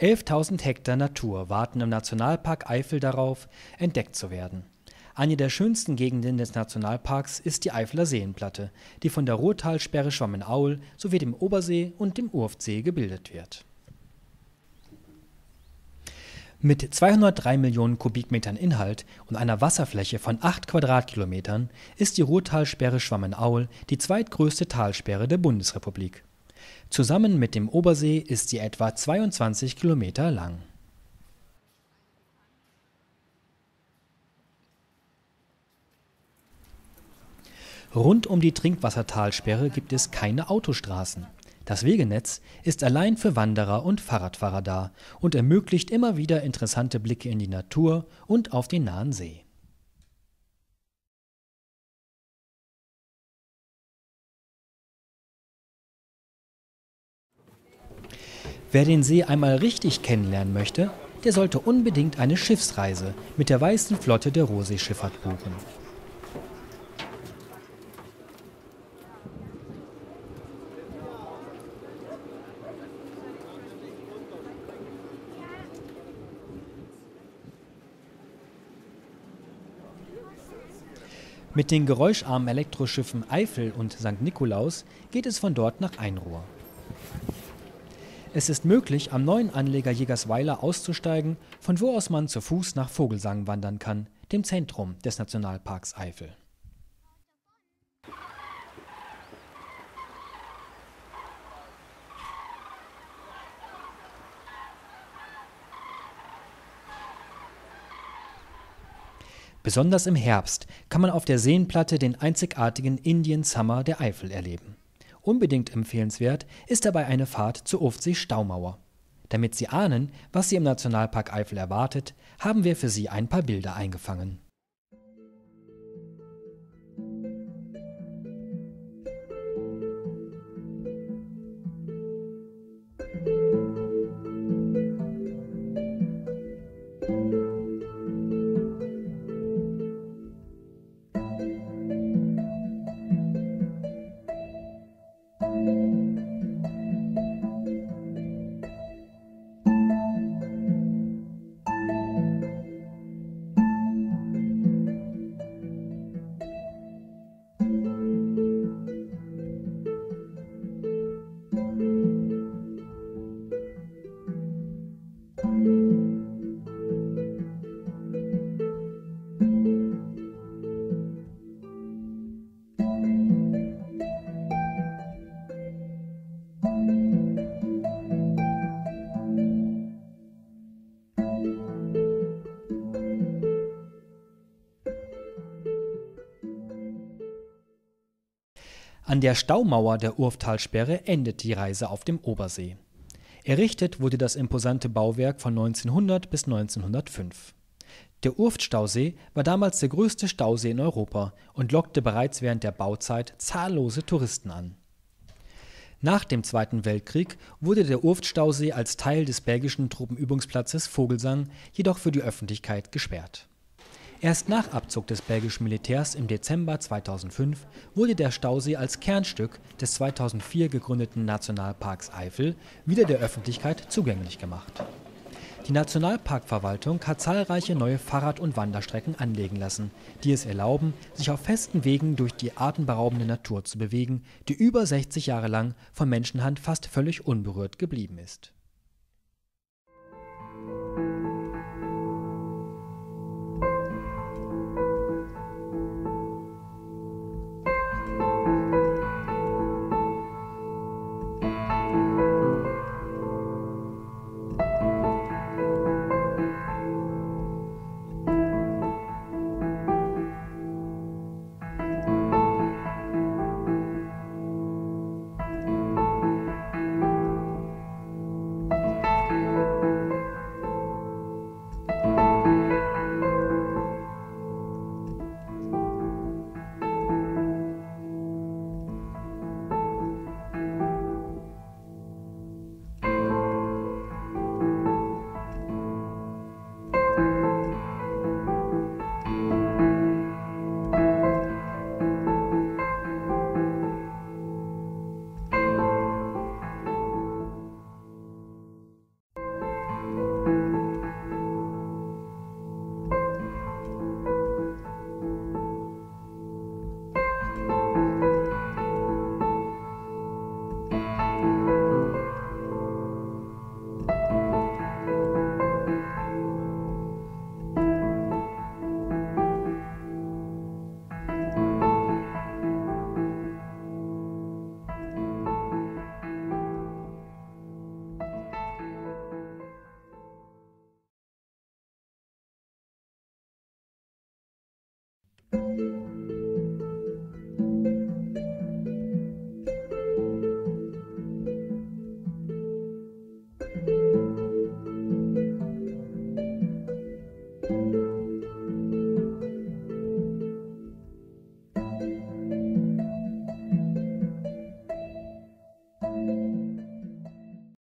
11.000 Hektar Natur warten im Nationalpark Eifel darauf, entdeckt zu werden. Eine der schönsten Gegenden des Nationalparks ist die Eifeler Seenplatte, die von der Rurtalsperre Schwammenauel sowie dem Obersee und dem Urftsee gebildet wird. Mit 203 Millionen Kubikmetern Inhalt und einer Wasserfläche von 8 Quadratkilometern ist die Rurtalsperre Schwammenauel die zweitgrößte Talsperre der Bundesrepublik. Zusammen mit dem Obersee ist sie etwa 22 Kilometer lang. Rund um die Trinkwassertalsperre gibt es keine Autostraßen. Das Wegenetz ist allein für Wanderer und Fahrradfahrer da und ermöglicht immer wieder interessante Blicke in die Natur und auf den nahen See. Wer den See einmal richtig kennenlernen möchte, der sollte unbedingt eine Schiffsreise mit der Weißen Flotte der Rursee-Schifffahrt buchen. Mit den geräuscharmen Elektroschiffen Eifel und St. Nikolaus geht es von dort nach Einruhr. Es ist möglich, am neuen Anleger Jägersweiler auszusteigen, von wo aus man zu Fuß nach Vogelsang wandern kann, dem Zentrum des Nationalparks Eifel. Besonders im Herbst kann man auf der Seenplatte den einzigartigen Indian Summer der Eifel erleben. Unbedingt empfehlenswert ist dabei eine Fahrt zur Urftseestaumauer. Damit Sie ahnen, was Sie im Nationalpark Eifel erwartet, haben wir für Sie ein paar Bilder eingefangen. An der Staumauer der Urfttalsperre endet die Reise auf dem Obersee. Errichtet wurde das imposante Bauwerk von 1900 bis 1905. Der Urftstausee war damals der größte Stausee in Europa und lockte bereits während der Bauzeit zahllose Touristen an. Nach dem Zweiten Weltkrieg wurde der Urftstausee als Teil des belgischen Truppenübungsplatzes Vogelsang jedoch für die Öffentlichkeit gesperrt. Erst nach Abzug des belgischen Militärs im Dezember 2005 wurde der Stausee als Kernstück des 2004 gegründeten Nationalparks Eifel wieder der Öffentlichkeit zugänglich gemacht. Die Nationalparkverwaltung hat zahlreiche neue Fahrrad- und Wanderstrecken anlegen lassen, die es erlauben, sich auf festen Wegen durch die atemberaubende Natur zu bewegen, die über 60 Jahre lang von Menschenhand fast völlig unberührt geblieben ist.